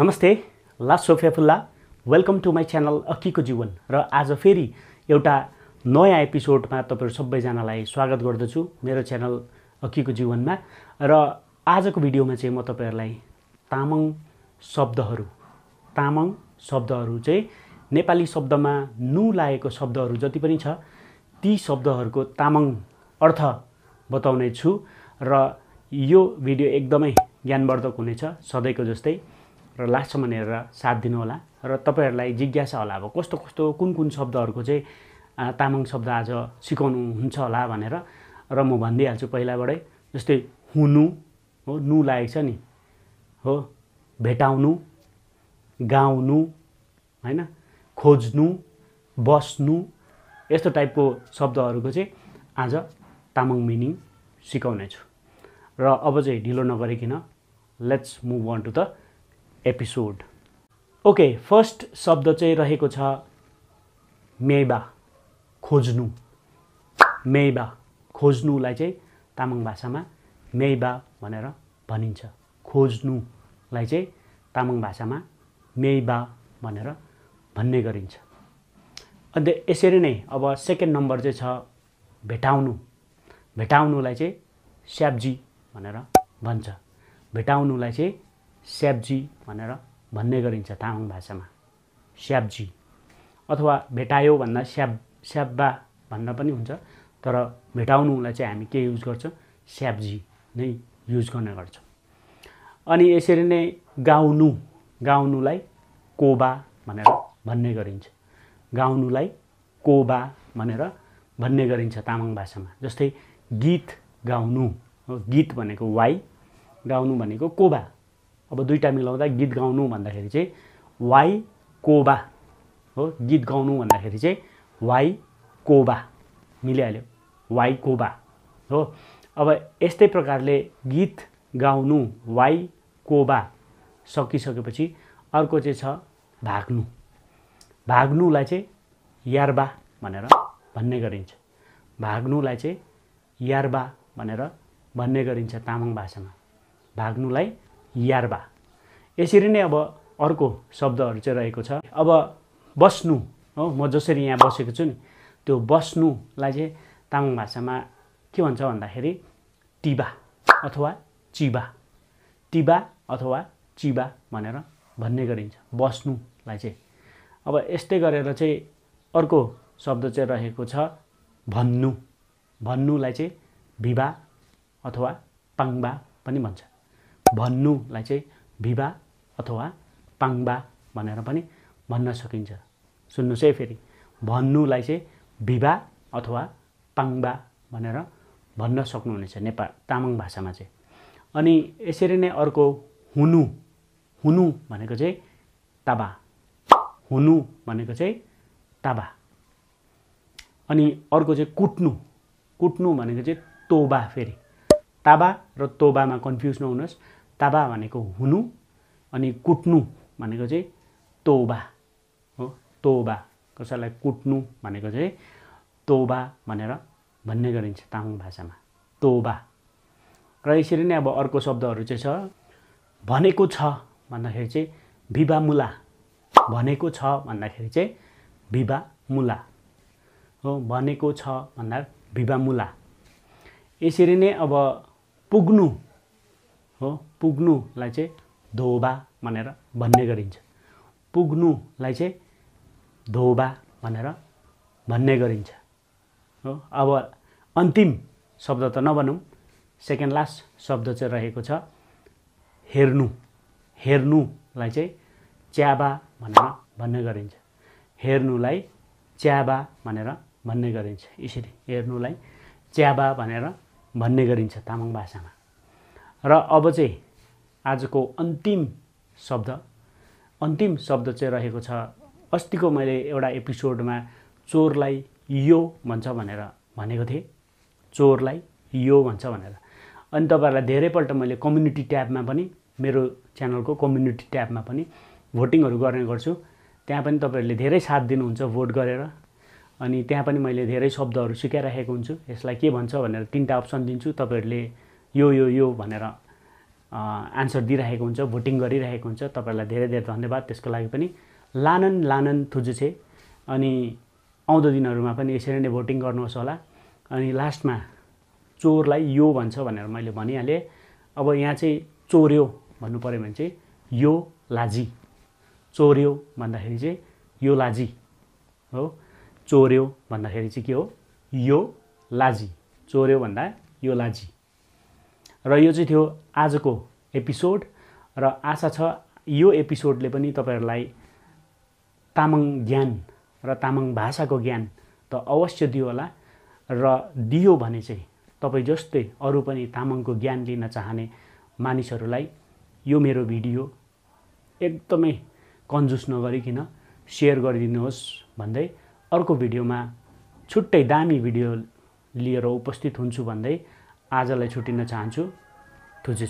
नमस्ते लास्ट फेफुल्ला welcome to my channel अक्की को जीवन र आज फेरि एउटा नयाँ एपिसोडमा तपाईहरु सबैजनालाई स्वागत गर्दछु मेरो च्यानल अक्की को जीवनमा। र आजको भिडियोमा चाहिँ म तपाईहरुलाई तामाङ शब्दहरु चाहिँ नेपाली शब्दमा नु लागेको शब्दहरु जति पनि छ ती शब्दहरुको तामाङ अर्थ बताउने छु र यो भिडियो एकदमै ज्ञानवर्धक हुनेछ सधैँको जस्तै। र लास्टसम्म हेरेर साथ दिनु होला र तपाईहरुलाई जिज्ञासा होला अब कस्तो कस्तो कुन शब्दहरुको चाहिँ तामाङ शब्द आज सिकाउनु हुन्छ होला भनेर। र म भन्दिहाल्छु पहिलाबाटै, जस्तै हुनु हो, नु लागेको छ नि हो, भेटाउनु, गाउनु हैन, खोज्नु, बस्नु, यस्तो टाइपको शब्दहरुको चाहिँ आज तामाङ मिनिङ सिकाउने छु। र अब चाहिँ ढिलो नगरिकन let's move on to the episode. Okay, first शब्द चाहिँ रहेको छ मेइबा खोज्नुलाई चाहिँ तामाङ भाषामा मेइबा भनेर भनिन्छ। खोज्नुलाई चाहिँ तामाङ भाषामा मेइबा भनेर भन्ने गरिन्छ। अन्त यसरी नै अब सेकेन्ड नम्बर चाहिँ छ भेटाउनुलाई चाहिँ स्याब्जी भनेर भन्छ। भेटाउनुलाई चाहिँ स्याब्जी भनेर भन्ने गरिन्छ तामाङ भाषामा, स्याब्जी अथवा भेटायो भन्दा स्याब्बा भन्न पनि हुन्छ, तर भेटाउनुलाई चाहिँ हामी के युज गर्छौँ, स्याब्जी नै युज गर्ने गर्छौँ। अनि यसरी नै गाउनुलाई कोबा भनेर भन्ने गरिन्छ। गाउनुलाई कोबा भनेर भन्ने गरिन्छ तामाङ भाषामा। जस्तै गीत गाउनु, गीत भनेको वाइ, गाउनु भनेको कोबा। अब दुईटा मिलाउँदा गीत गाउनु भन्दाखेरि चाहिँ वाइ कोबा हो, गीत गाउनु भन्दाखेरि चाहिँ वाइ कोबा मिलिहाल्यो, वाइ कोबा हो। अब यस्तै प्रकारले गीत गाउनु वाइ कोबा सकिसकेपछि अर्को चाहिँ छ भाग्नुलाई चाहिँ यारबा भनेर भन्ने गरिन्छ। भाग्नुलाई चाहिँ यारबा भनेर भन्ने गरिन्छ तामाङ भाषामा, भाग्नुलाई यारबा। यसरी नै अब अर्को शब्दहरु चाहिँ रहेको छ। अब बस्नु हो, म जसरी यहाँ बसेको छु नि त्यो बस्नुलाई चाहिँ तामाङ भाषामा के भन्छ भन्दाखेरि टिबा अथवा चिबा भनेर भन्ने गरिन्छ बस्नुलाई चाहिँ। अब यस्तै गरेर चाहिँ अर्को शब्द चाहिँ रहेको छ भन्नुलाई चाहिँ भिबा अथवा पाङबा पनि भन्छ। भन्नुलाई चाहिँ भिबा अथवा पाङबा भनेर पनि भन्न सकिन्छ। सुन्नुहोस् है फेरि, भन्नुलाई चाहिँ भिबा अथवा पाङबा भनेर भन्न सक्नुहुनेछ तामाङ भाषामा चाहिँ। अनि यसरी नै अर्को हुनु भनेको चाहिँ ताबा। अनि अर्को चाहिँ कुट्नु भनेको चाहिँ तोबा। फेरि ताबा र तोबामा कन्फ्युज नहुनुहोस्, ताबा भनेको हुनु अनि कुट्नु भनेको चाहिँ तोबा हो, तोबा। कसैलाई कुट्नु भनेको चाहिँ तोबा भनेर भन्ने गरिन्छ तामाङ भाषामा, तोबा। र यसरी नै अब अर्को शब्दहरु चाहिँ छ भनेको छ भन्दाखेरि चाहिँ भिबा मुला। यसरी नै अब पुग्नु हो, पुग्नुलाई चाहिँ धोबा भनेर भन्ने गरिन्छ। हो। अब अन्तिम शब्द त नभनौँ, सेकेन्ड लास्ट शब्द चाहिँ रहेको छ हेर्नुलाई चाहिँ च्याबा भनेर भन्ने गरिन्छ। यसरी हेर्नुलाई च्याबा भनेर भन्ने गरिन्छ तामाङ भाषामा। र अब चाहिँ आजको अन्तिम शब्द चाहिँ रहेको छ। अस्तिको मैले एउटा एपिसोडमा चोरलाई यो भन्छ भनेर भनेको थिएँ, चोरलाई यो भन्छ भनेर। अनि तपाईहरुलाई धेरैपल्ट मैले कम्युनिटी ट्याबमा पनि, मेरो च्यानलको कम्युनिटी ट्याबमा पनि भोटिङहरु गर्ने गर्छु, त्यहाँ पनि तपाईहरुले धेरै साथ दिनुहुन्छ भोट गरेर। अनि त्यहाँ पनि मैले धेरै शब्दहरु सिकाइराखेको हुन्छु। यसलाई के भन्छ भनेर 3टा अप्सन दिन्छु, तपाईहरुले यो भनेर आन्सर दिइराखेको हुन्छ, भोटिङ गरिरहेको हुन्छ। तपाईहरुलाई धेरै धेरै धन्यवाद त्यसको लागि पनि। लानन लानन थुजुछे अनि आउँदो दिनहरुमा पनि यसरी नै भोटिङ गर्नुहोस् होला। अनि लास्टमा चोरलाई यो भन्छ भनेर मैले भनिहाले। अब यहाँ चाहिँ चोर्यो भन्नु पर्यो भने चाहिँ यो लाजी, चोर्यो भन्दाखेरि चाहिँ यो लाजी हो, चोर्यो भन्दाखेरि चाहिँ के हो यो लाजी, चोर्यो भन्दा यो लाजी। र यो चाहिँ थियो आजको एपिसोड र आशा छ यो एपिसोडले पनि तपाईहरुलाई तामाङ ज्ञान र तामाङ भाषाको ज्ञान त अवश्य दियो होला, र दियो भने चाहिँ तपाई जस्तै अरु पनि तामाङको ज्ञान लिन चाहने मानिसहरुलाई यो मेरो भिडियो एकदमै कन्जुस नगरिकन शेयर गरिदिनुहोस् भन्दै अर्को भिडियोमा छुट्टै दामी भिडियो लिएर उपस्थित हुन्छु भन्दै आजलाई छुटिन चाहन्छु। थुजु।